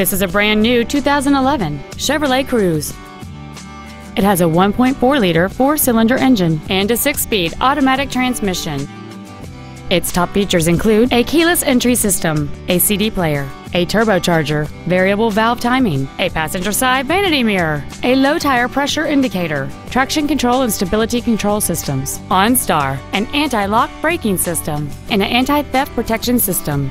This is a brand new 2011 Chevrolet Cruze. It has a 1.4-liter four-cylinder engine and a six-speed automatic transmission. Its top features include a keyless entry system, a CD player, a turbocharger, variable valve timing, a passenger side vanity mirror, a low tire pressure indicator, traction control and stability control systems, OnStar, an anti-lock braking system, and an anti-theft protection system.